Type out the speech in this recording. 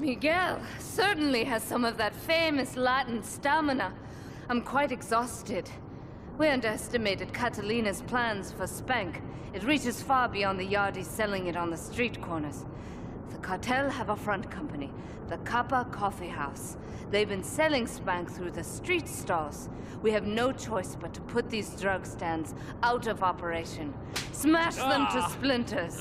Miguel certainly has some of that famous Latin stamina. I'm quite exhausted. We underestimated Catalina's plans for Spank. It reaches far beyond the yardies selling it on the street corners. The cartel have a front company, the Kappa Coffee House. They've been selling Spank through the street stalls. We have no choice but to put these drug stands out of operation. Smash them to splinters.